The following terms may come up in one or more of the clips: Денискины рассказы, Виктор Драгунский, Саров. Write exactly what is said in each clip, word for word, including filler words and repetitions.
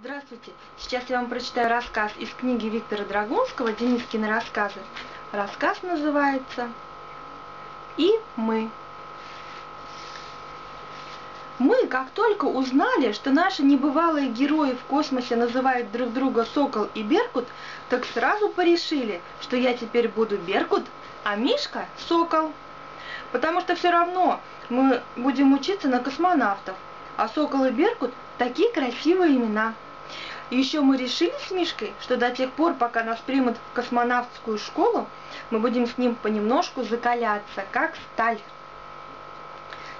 Здравствуйте! Сейчас я вам прочитаю рассказ из книги Виктора Драгунского «Денискины рассказы». Рассказ называется «И мы». Мы, как только узнали, что наши небывалые герои в космосе называют друг друга Сокол и Беркут, так сразу порешили, что я теперь буду Беркут, а Мишка – Сокол. Потому что все равно мы будем учиться на космонавтов, а Сокол и Беркут – такие красивые имена. Еще мы решили с Мишкой, что до тех пор, пока нас примут в космонавтскую школу, мы будем с ним понемножку закаляться, как сталь.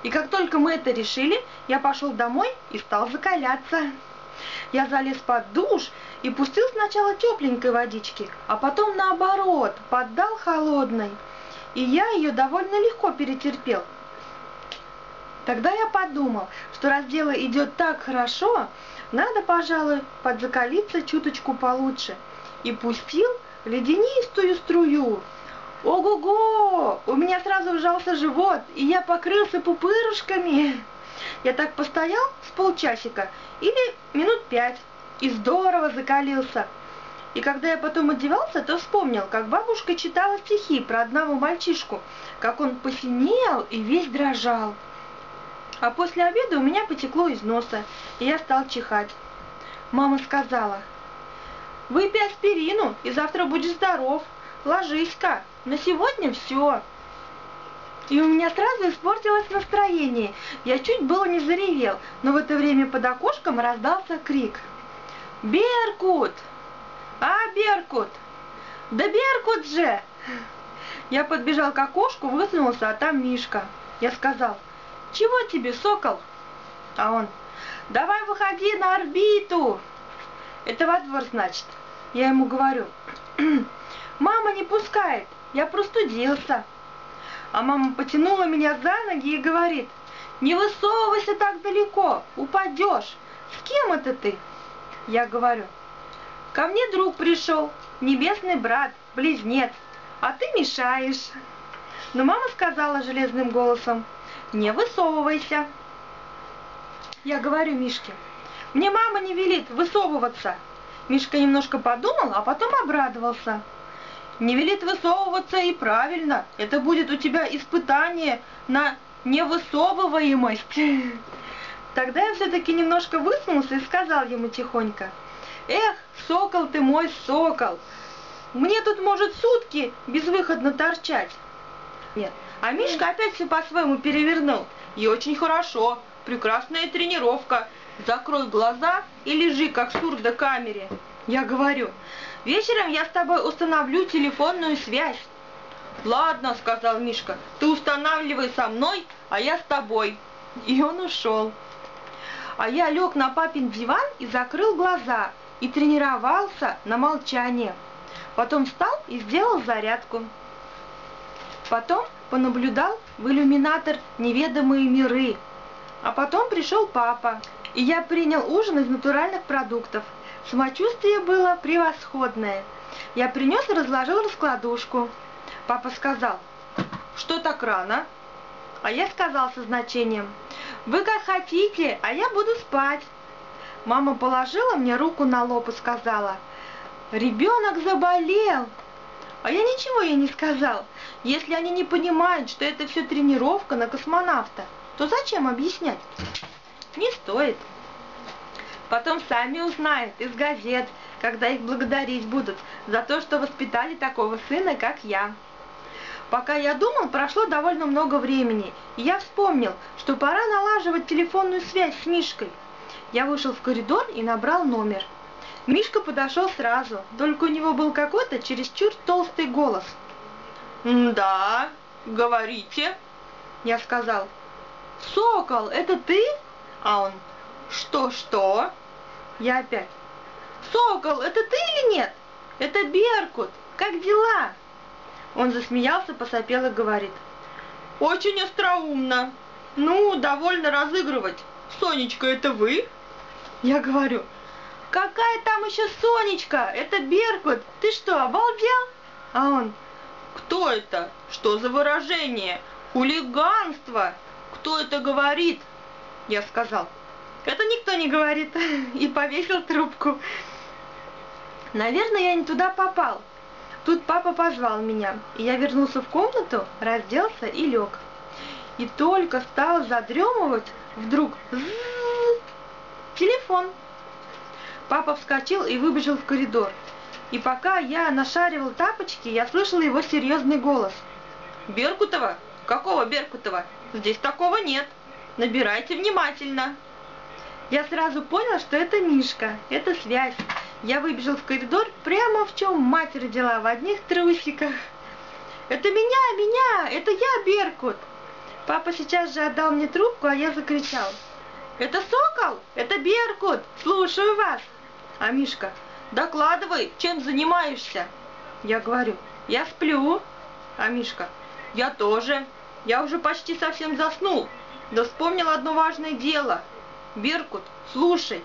И как только мы это решили, я пошел домой и стал закаляться. Я залез под душ и пустил сначала тепленькой водички, а потом наоборот, поддал холодной. И я ее довольно легко перетерпел. Тогда я подумал, что раз дело идет так хорошо, надо, пожалуй, подзакалиться чуточку получше. И пустил ледянистую струю. Ого-го! У меня сразу вжался живот, и я покрылся пупырушками. Я так постоял с полчасика или минут пять, и здорово закалился. И когда я потом одевался, то вспомнил, как бабушка читала стихи про одного мальчишку, как он посинел и весь дрожал. А после обеда у меня потекло из носа, и я стал чихать. Мама сказала: «Выпей аспирину, и завтра будешь здоров. Ложись-ка, на сегодня все». И у меня сразу испортилось настроение. Я чуть было не заревел, но в это время под окошком раздался крик: «Беркут! А, Беркут! Да Беркут же!» Я подбежал к окошку, высунулся, а там Мишка. Я сказал: «Чего тебе, Сокол?» А он: «Давай выходи на орбиту!» «Это во двор, значит?» Я ему говорю: «Мама не пускает, я простудился». А мама потянула меня за ноги и говорит: «Не высовывайся так далеко, упадешь. С кем это ты?» Я говорю: «Ко мне друг пришел, небесный брат, близнец, а ты мешаешь». Но мама сказала железным голосом: «Не высовывайся». Я говорю Мишке: «Мне мама не велит высовываться». Мишка немножко подумал, а потом обрадовался. «Не велит высовываться, и правильно. Это будет у тебя испытание на невысовываемость». Тогда я все-таки немножко высунулся и сказал ему тихонько: «Эх, сокол ты мой, сокол! Мне тут, может, сутки безвыходно торчать». Нет. А Мишка опять все по-своему перевернул. «И очень хорошо. Прекрасная тренировка. Закрой глаза и лежи, как сурдо камере». Я говорю: «Вечером я с тобой установлю телефонную связь». «Ладно, — сказал Мишка, — ты устанавливай со мной, а я с тобой». И он ушел. А я лег на папин диван и закрыл глаза, и тренировался на молчание. Потом встал и сделал зарядку. Потом понаблюдал в иллюминатор неведомые миры. А потом пришел папа, и я принял ужин из натуральных продуктов. Самочувствие было превосходное. Я принес и разложил раскладушку. Папа сказал: «Что так рано?» А я сказал со значением: «Вы как хотите, а я буду спать». Мама положила мне руку на лоб и сказала: «Ребенок заболел». А я ничего ей не сказал. Если они не понимают, что это все тренировка на космонавта, то зачем объяснять? Не стоит. Потом сами узнают из газет, когда их благодарить будут за то, что воспитали такого сына, как я. Пока я думал, прошло довольно много времени, и я вспомнил, что пора налаживать телефонную связь с Мишкой. Я вышел в коридор и набрал номер. Мишка подошел сразу, только у него был какой-то чересчур толстый голос. «Да, говорите». Я сказал: «Сокол, это ты?» А он: «Что-что?» Я опять: «Сокол, это ты или нет? Это Беркут. Как дела?» Он засмеялся, посопел и говорит: «Очень остроумно. Ну, довольно разыгрывать. Сонечка, это вы?» Я говорю: «Какая там еще Сонечка? Это Беркут. Ты что, обалдел?» А он: «Кто это? Что за выражение? Хулиганство! Кто это говорит?» Я сказал: Это никто не говорит. И повесил трубку. Наверное, я не туда попал. Тут папа позвал меня, и я вернулся в комнату, разделся и лег. И только стал задремывать, вдруг з-з-з-з, телефон. Папа вскочил и выбежал в коридор. И пока я нашаривал тапочки, я слышал его серьезный голос. «Беркутова? Какого Беркутова? Здесь такого нет. Набирайте внимательно». Я сразу понял, что это Мишка, это связь. Я выбежал в коридор прямо в чем мать родила, в одних трусиках. «Это меня, меня! Это я, Беркут!» Папа сейчас же отдал мне трубку, а я закричал. «Это Сокол! Это Беркут! Слушаю вас!» А Мишка: «Докладывай, чем занимаешься?» Я говорю: «Я сплю». А Мишка: «Я тоже. Я уже почти совсем заснул, да вспомнил одно важное дело. Беркут, слушай,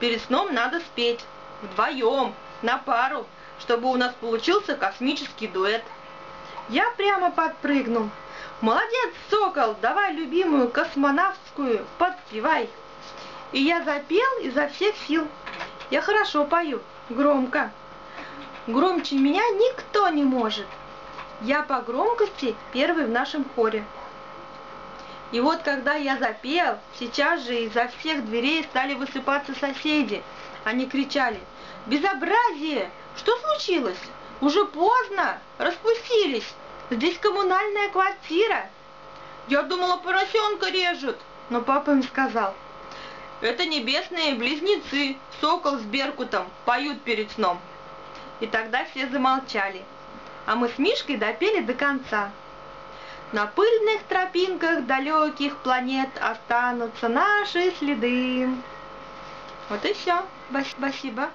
перед сном надо спеть. Вдвоем, на пару, чтобы у нас получился космический дуэт». Я прямо подпрыгнул. «Молодец, Сокол, давай любимую космонавтскую подпевай». И я запел изо всех сил. Я хорошо пою, громко. Громче меня никто не может. Я по громкости первый в нашем хоре. И вот когда я запел, сейчас же изо всех дверей стали высыпаться соседи. Они кричали: «Безобразие! Что случилось? Уже поздно! Распустились! Здесь коммунальная квартира!» Я думала, поросенка режут, но папа им сказал: «Это небесные близнецы, Сокол с Беркутом, поют перед сном». И тогда все замолчали, а мы с Мишкой допели до конца. «На пыльных тропинках далеких планет останутся наши следы». Вот и все. Спасибо.